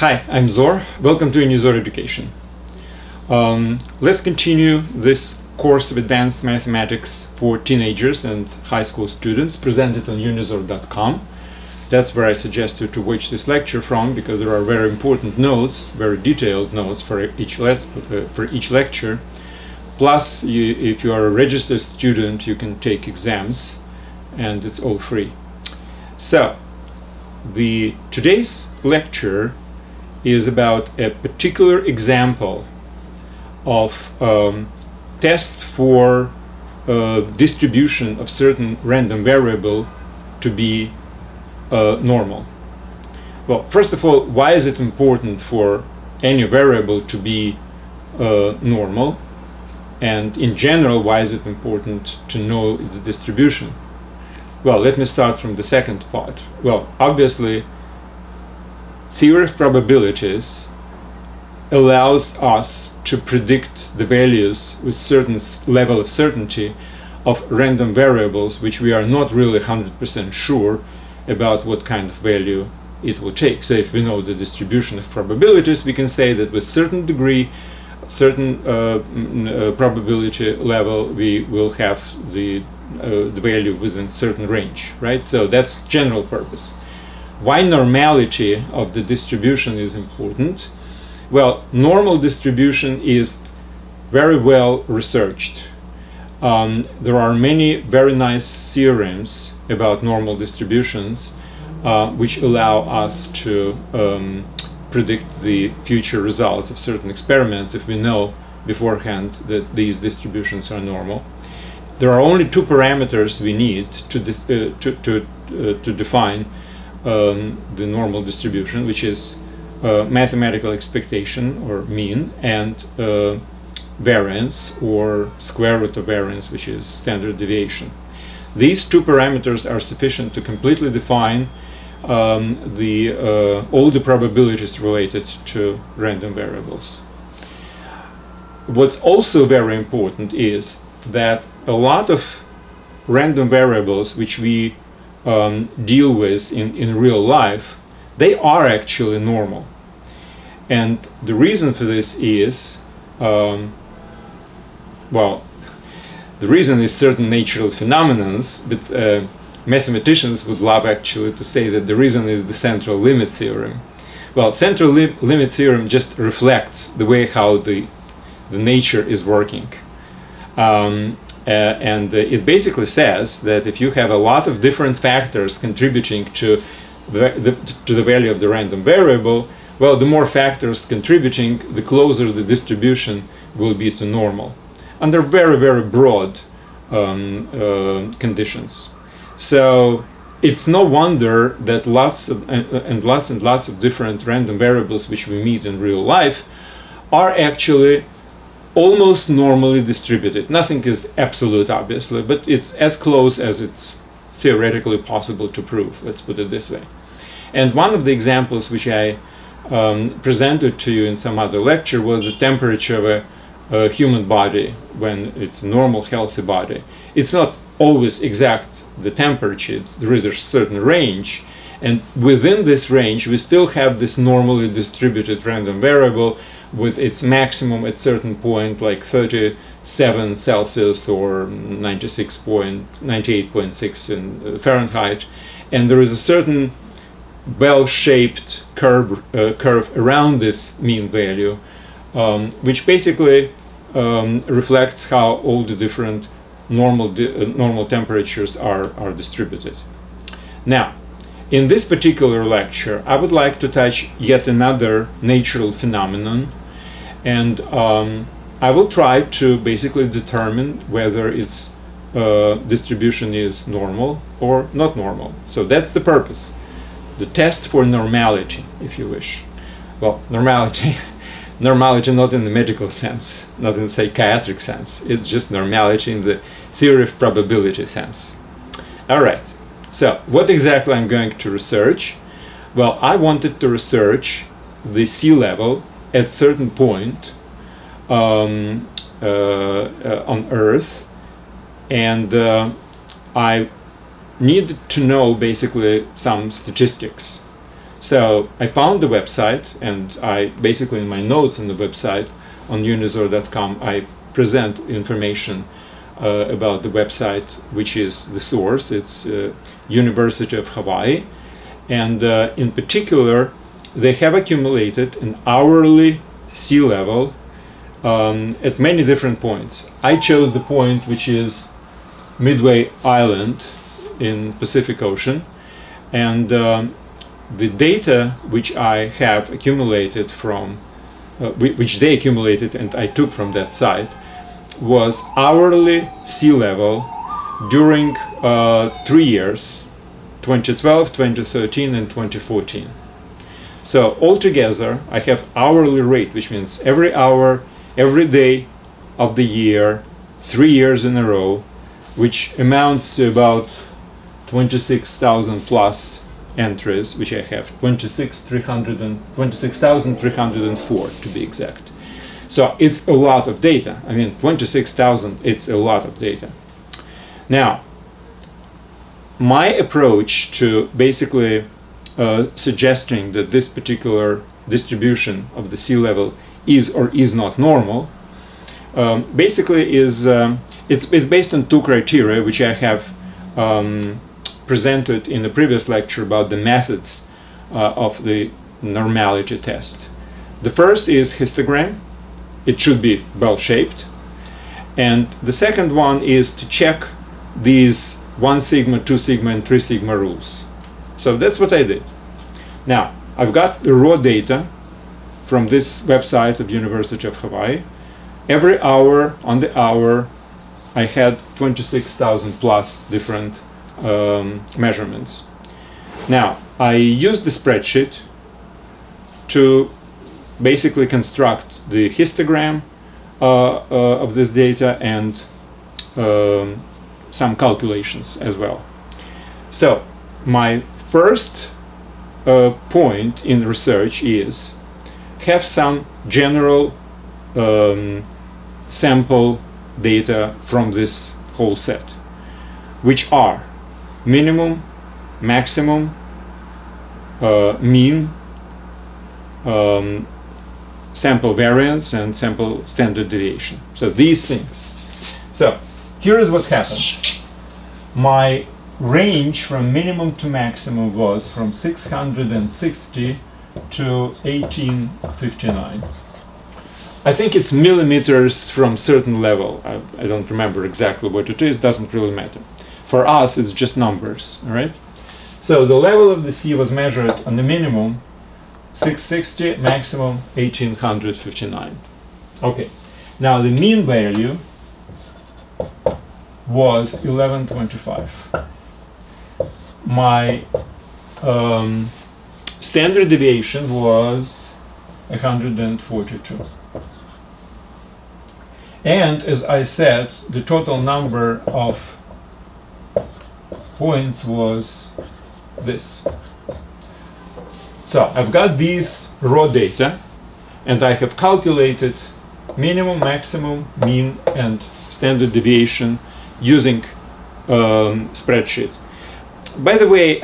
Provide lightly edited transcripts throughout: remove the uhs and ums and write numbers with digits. Hi, I'm Zor. Welcome to Unizor Education. Let's continue this course of advanced mathematics for teenagers and high school students presented on unizor.com. That's where I suggest you to watch this lecture from, because there are very important notes, very detailed notes for each lecture. Plus, if you are a registered student, you can take exams, and it's all free. So, today's lecture is about a particular example of test for distribution of certain random variable to be normal. Well, first of all, why is it important for any variable to be normal? And in general, why is it important to know its distribution? Well, let me start from the second part. Well, obviously, theory of probabilities allows us to predict the values with certain level of certainty of random variables which we are not really 100% sure about what kind of value it will take. So if we know the distribution of probabilities, we can say that with certain degree, certain probability level, we will have the value within certain range, right? So that's general purpose. Why normality of the distribution is important? Well, normal distribution is very well researched. There are many very nice theorems about normal distributions which allow us to predict the future results of certain experiments if we know beforehand that these distributions are normal. There are only two parameters we need to define the normal distribution, which is mathematical expectation or mean, and variance or square root of variance, which is standard deviation. These two parameters are sufficient to completely define all the probabilities related to random variables. What's also very important is that a lot of random variables which we deal with in real life, they are actually normal. And the reason for this is, well, the reason is certain natural phenomena, but mathematicians would love actually to say that the reason is the central limit theorem. Well, central limit theorem just reflects the way how the nature is working. It basically says that if you have a lot of different factors contributing to the value of the random variable, well, the more factors contributing, the closer the distribution will be to normal, under very, very broad conditions. So it's no wonder that lots and lots of different random variables which we meet in real life are actually almost normally distributed. Nothing is absolute, obviously, but it's as close as it's theoretically possible to prove, let's put it this way. And one of the examples which I presented to you in some other lecture was the temperature of a human body when it's a normal, healthy body. It's not always exact, the temperature, there is a certain range, and within this range we still have this normally distributed random variable with its maximum at certain point, like 37 Celsius or 98.6 in Fahrenheit, and there is a certain bell-shaped curve around this mean value, which basically reflects how all the different normal temperatures are distributed. Now, in this particular lecture, I would like to touch yet another natural phenomenon, and I will try to basically determine whether its distribution is normal or not normal. So that's the purpose, the test for normality, if you wish. Well, normality, normality not in the medical sense, not in the psychiatric sense, it's just normality in the theory of probability sense. All right. So, what exactly I'm going to research? Well, I wanted to research the sea level at certain point on Earth, and I needed to know basically some statistics. So I found the website, and I basically, in my notes on the website on unizor.com, I present information about the website, which is the source. It's University of Hawaii, and in particular they have accumulated an hourly sea level at many different points. I chose the point which is Midway Island in Pacific Ocean, and the data which I have accumulated from, which they accumulated and I took from that site, was hourly sea level during 3 years, 2012, 2013 and 2014. So altogether I have hourly rate, which means every hour, every day of the year, 3 years in a row, which amounts to about 26,000 plus entries, which I have 26,304 to be exact. So it's a lot of data. I mean, 26,000, it's a lot of data. Now, my approach to basically suggesting that this particular distribution of the sea level is or is not normal, basically is it's based on two criteria, which I have presented in the previous lecture about the methods of the normality test. The first is histogram. It should be bell-shaped. And the second one is to check these 1 sigma, 2 sigma, and 3 sigma rules. So that's what I did. Now, I've got the raw data from this website of University of Hawaii. Every hour on the hour, I had 26,000 plus different measurements. Now, I used the spreadsheet to basically construct the histogram of this data and some calculations as well. So my first point in research is have some general sample data from this whole set, which are minimum, maximum, mean, sample variance and sample standard deviation. So these things. So here is what happened. My range from minimum to maximum was from 660 to 1859. I think it's millimeters from certain level. I don't remember exactly what it is. Doesn't really matter. For us, it's just numbers. All right. So the level of the sea was measured on the minimum 660, maximum 1859. Okay, now the mean value was 1125. My standard deviation was 142. And as I said, the total number of points was this. So I've got these raw data, and I have calculated minimum, maximum, mean, and standard deviation using spreadsheet. By the way,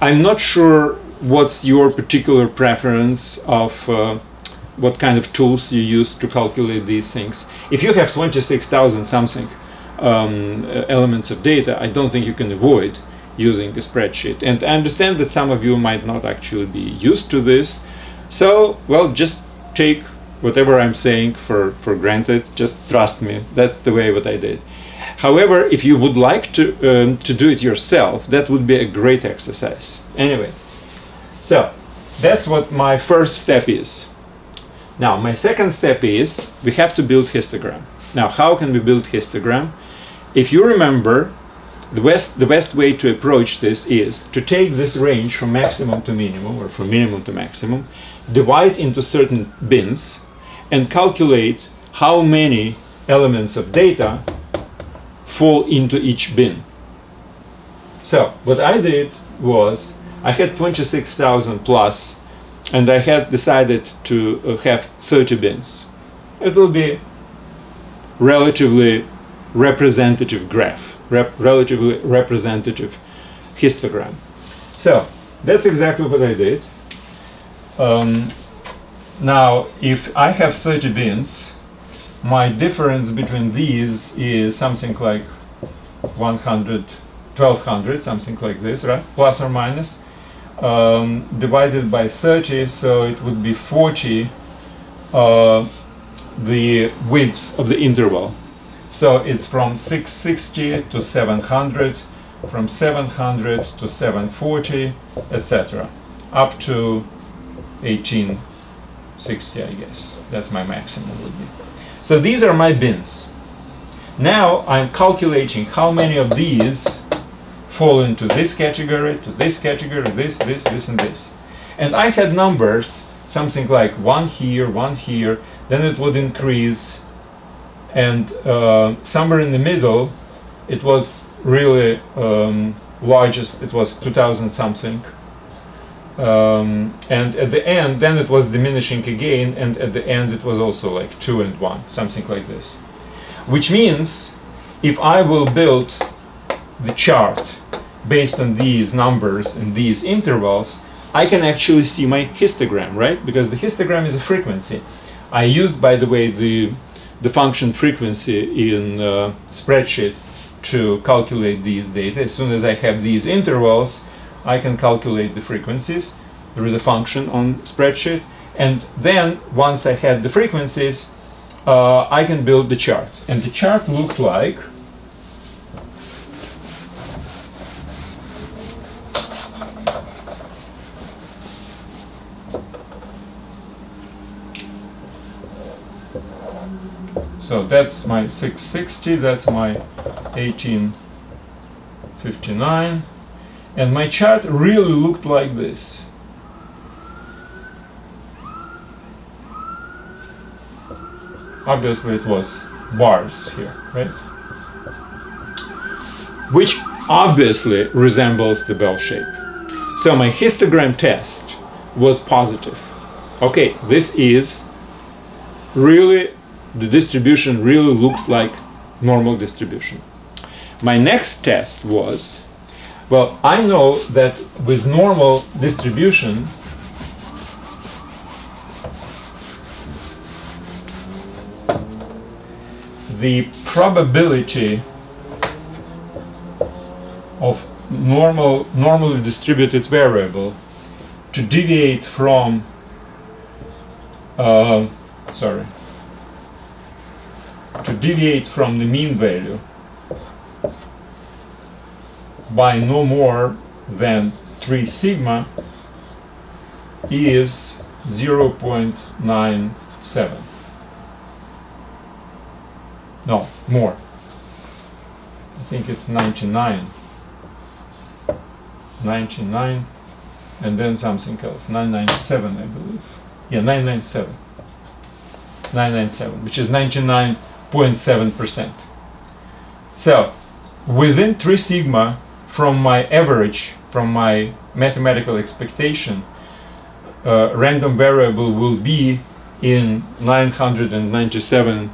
I'm not sure what's your particular preference of what kind of tools you use to calculate these things. If you have 26,000 something elements of data, I don't think you can avoid using a spreadsheet. And I understand that some of you might not actually be used to this. So, well, just take whatever I'm saying for granted. Just trust me. That's the way what I did. However, if you would like to do it yourself, that would be a great exercise. Anyway, so that's what my first step is. Now, my second step is we have to build histogram. Now, how can we build histogram? If you remember, the best way to approach this is to take this range from maximum to minimum, or from minimum to maximum, divide into certain bins, and calculate how many elements of data fall into each bin. So what I did was I had 26,000 plus, and I had decided to have 30 bins. It will be relatively representative graph, relatively representative histogram. So That's exactly what I did. Now, if I have 30 beans, my difference between these is something like 1,200, something like this, right? Plus or minus, divided by 30, so it would be 40, the width of the interval. So it's from 660 to 700, from 700 to 740, etc., up to 1860, I guess. That's my maximum would be. So these are my bins. Now I'm calculating how many of these fall into this category, to this category, this, this, this, and this. And I had numbers, something like one here, then it would increase, and somewhere in the middle, it was really largest, it was 2,000 something, and at the end, then it was diminishing again, and at the end it was also like 2 and 1, something like this. Which means, if I will build the chart based on these numbers and these intervals, I can actually see my histogram, right? Because the histogram is a frequency. I used, by the way, the function frequency in spreadsheet to calculate these data. As soon as I have these intervals, I can calculate the frequencies. There is a function on spreadsheet, and then once I had the frequencies, I can build the chart. And the chart looked like so that's my 660, that's my 1859, and my chart really looked like this. Obviously it was bars here, right? Which obviously resembles the bell shape. So my histogram test was positive. Okay, this is really, the distribution really looks like normal distribution. My next test was, well, I know that with normal distribution, the probability of normally distributed variable to deviate from, to deviate from the mean value by no more than 3 sigma is 0.97. No, more. I think it's 99. 99 and then something else. 997, I believe. Yeah, 997. 997, which is 99.7%. So, within 3 sigma from my average, from my mathematical expectation, random variable will be in 997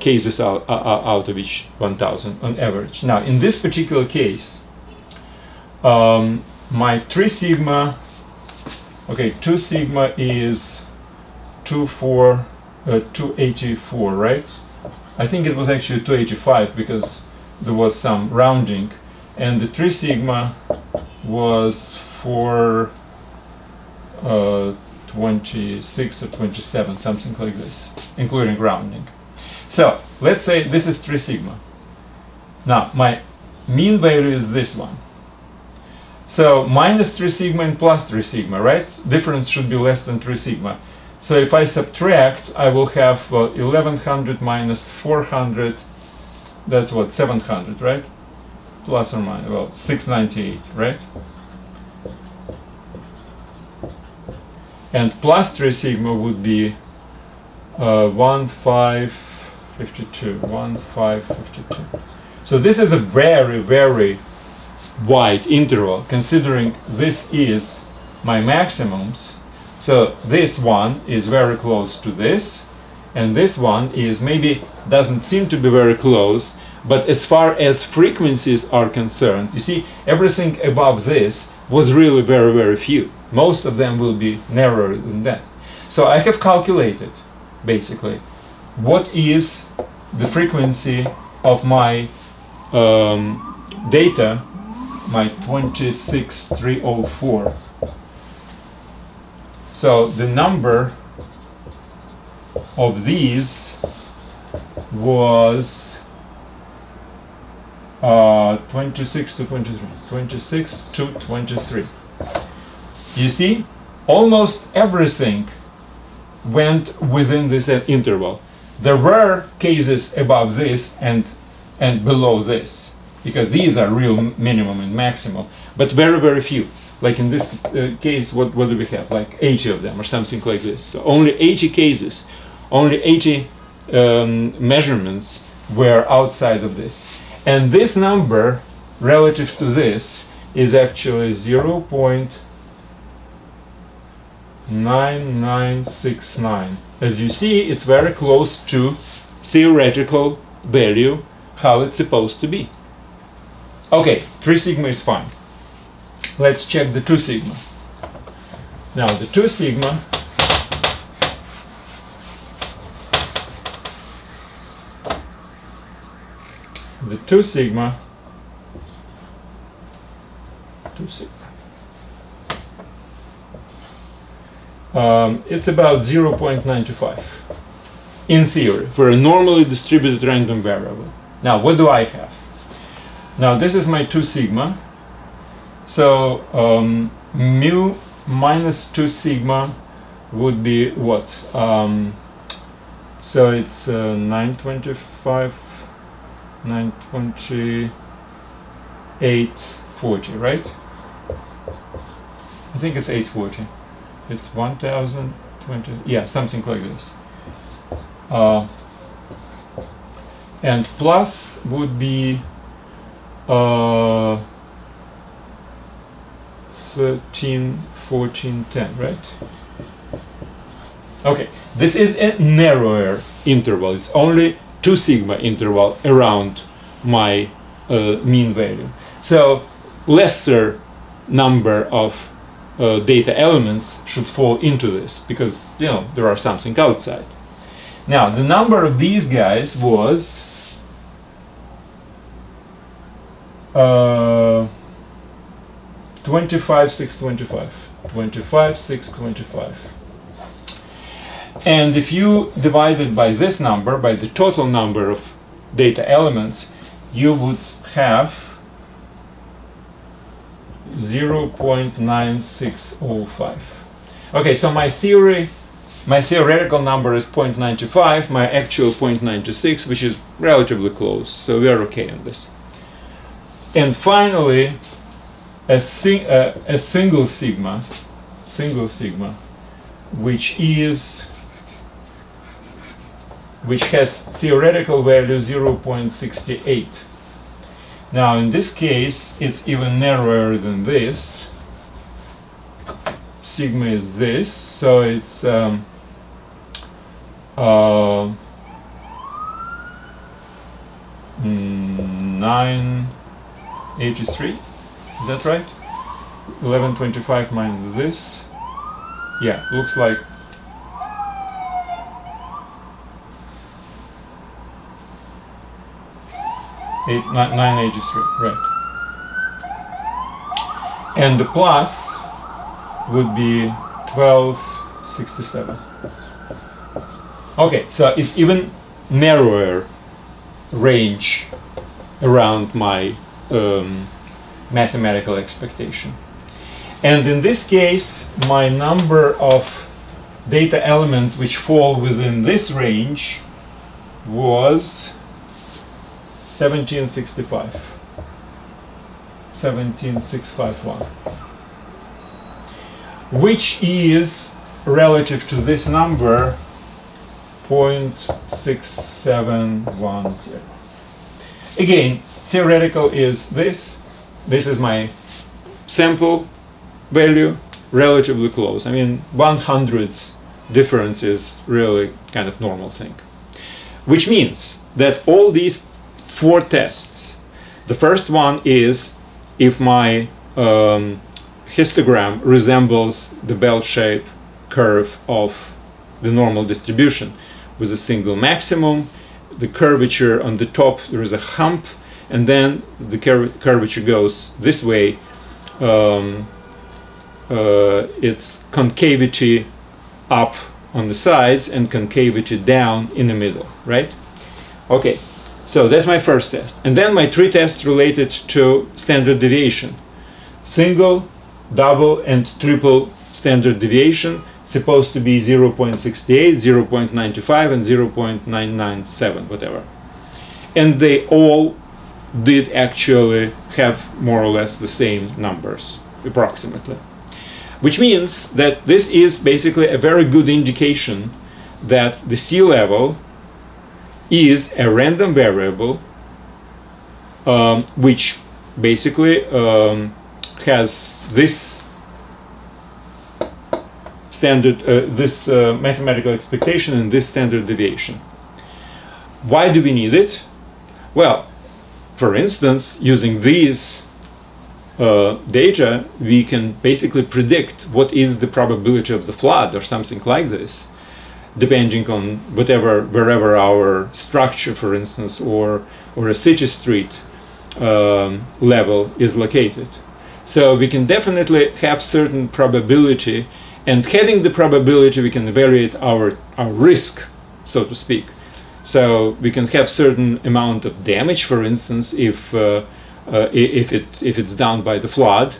cases out of each 1,000 on average. Now, in this particular case, my 3 sigma, okay, 2 sigma is 284, right? I think it was actually 285 because there was some rounding, and the 3 sigma was 426 or 27, something like this, including rounding. So let's say this is 3 sigma. Now my mean value is this one. So minus 3 sigma and plus 3 sigma, right? Difference should be less than 3 sigma. So if I subtract, I will have, well, 1100 minus 400, that's what, 700, right? Plus or minus, well, 698, right? And plus 3 sigma would be 1552, 1552. So this is a very, very wide interval, considering this is my maximums. So this one is very close to this, and this one is maybe doesn't seem to be very close, But as far as frequencies are concerned, you see, everything above this was really very, very few. Most of them will be narrower than that. So I have calculated, basically, what is the frequency of my data, my 26304. So the number of these was 26 to 23, 26 to 23. You see, almost everything went within this interval. There were cases above this and below this, because these are real minimum and maximum, but very, very few. Like in this case, what do we have? Like 80 of them or something like this. So only 80 cases, only 80 measurements were outside of this. And this number relative to this is actually 0.9969. As you see, it's very close to theoretical value, how it's supposed to be. Okay, 3 sigma is fine. Let's check the 2 sigma. Now the 2 sigma it's about 0.95 in theory for a normally distributed random variable. Now what do I have? Now this is my 2 sigma. So mu minus 2 sigma would be what? So it's 925, 92840, right? I think it's 840. It's 1020, yeah, something like this. And plus would be 13, 14, 10, right? Okay, this is a narrower interval. It's only 2 sigma interval around my mean value. So lesser number of data elements should fall into this, because, you know, there are something outside. Now the number of these guys was 25,625, 25,625. And if you divide it by this number, by the total number of data elements, you would have 0.9605. Okay, so my theoretical number is 0.95, my actual 0.96, which is relatively close, so we are okay on this. And finally, a single sigma, which has theoretical value 0.68. Now in this case it's even narrower than this. Sigma is this, so it's 983. Is that right? 1125 minus this. Yeah, looks like 983, right? And the plus would be 1267. Okay, so it's even narrower range around my mathematical expectation. And in this case, my number of data elements which fall within this range was 1765, 17651, which is relative to this number 0.6710. Again, theoretical is this. This is my sample value, relatively close. I mean, 1/100ths difference is really kind of normal thing, which means that all these four tests. The first one is if my histogram resembles the bell-shaped curve of the normal distribution with a single maximum, the curvature on the top, there is a hump, and then the curvature goes this way. It's concavity up on the sides and concavity down in the middle, right? Okay, so that's my first test. And then my three tests related to standard deviation. Single, double, and triple standard deviation, supposed to be 0.68, 0.95, and 0.997, whatever. And they all did actually have more or less the same numbers, approximately. Which means that this is basically a very good indication that the sea level is a random variable which basically has this standard, this mathematical expectation and this standard deviation. Why do we need it? Well, for instance, using these data, we can basically predict what is the probability of the flood or something like this, depending on whatever, wherever our structure, for instance, or a city street level is located. So we can definitely have certain probability, and having the probability, we can evaluate our risk, so to speak. So we can have certain amount of damage, for instance, if it's done by the flood,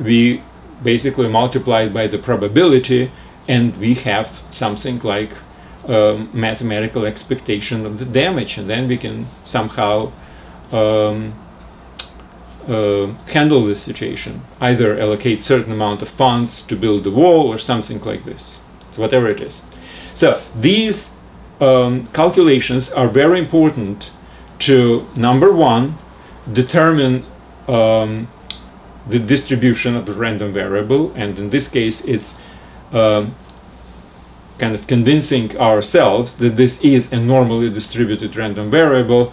we basically multiply it by the probability, and we have something like mathematical expectation of the damage, and then we can somehow handle this situation. Either allocate certain amount of funds to build the wall or something like this. So whatever it is. So these calculations are very important to, number one, determine the distribution of a random variable, and in this case it's kind of convincing ourselves that this is a normally distributed random variable.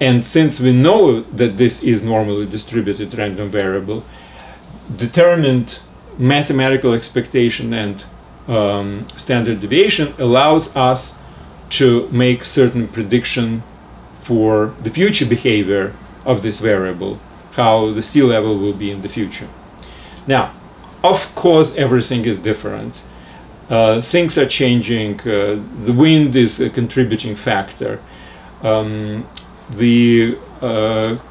And since we know that this is normally distributed random variable, determined mathematical expectation and standard deviation allows us to make certain prediction for the future behavior of this variable, how the sea level will be in the future. Now, of course, everything is different. Things are changing. The wind is a contributing factor. The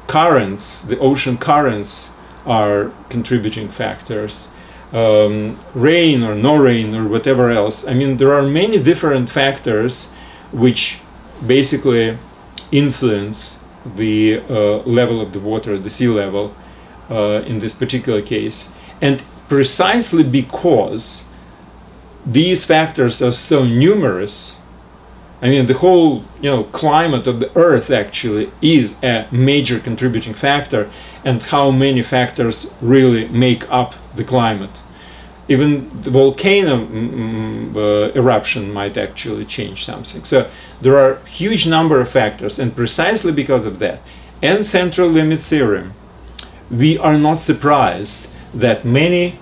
currents, the ocean currents, are contributing factors. Rain or no rain or whatever else. I mean, there are many different factors which basically influence the level of the water, the sea level, in this particular case. And precisely because these factors are so numerous, I mean, the whole, you know, climate of the Earth actually is a major contributing factor, and how many factors really make up the climate. Even the volcano eruption might actually change something. So there are a huge number of factors, and precisely because of that, and central limit theorem, we are not surprised that many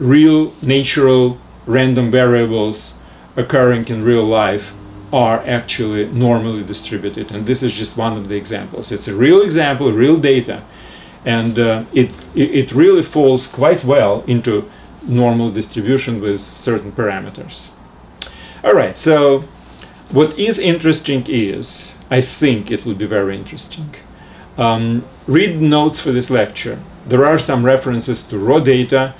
real natural random variables occurring in real life are actually normally distributed. And this is just one of the examples. It's a real example, real data, and it really falls quite well into normal distribution with certain parameters. All right, so what is interesting is, I think it will be very interesting. Read notes for this lecture. There are some references to raw data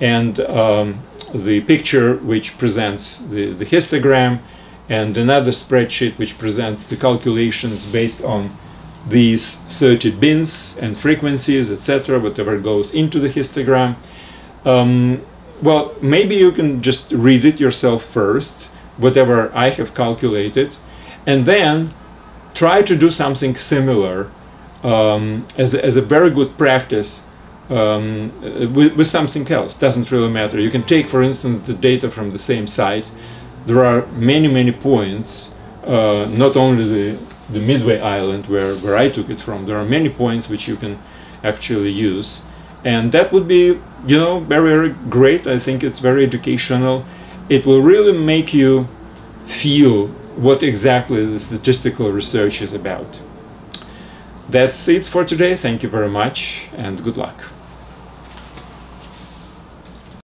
and the picture which presents the histogram, and another spreadsheet which presents the calculations based on these 30 bins and frequencies, etc., whatever goes into the histogram. Well, maybe you can just read it yourself first, whatever I have calculated, and then try to do something similar as a very good practice with something else. Doesn't really matter. You can take, for instance, the data from the same site. There are many, many points not only the Midway Island where I took it from. There are many points which you can actually use, and that would be, you know, very, very great. I think it's very educational. It will really make you feel what exactly the statistical research is about. That's it for today. Thank you very much and good luck.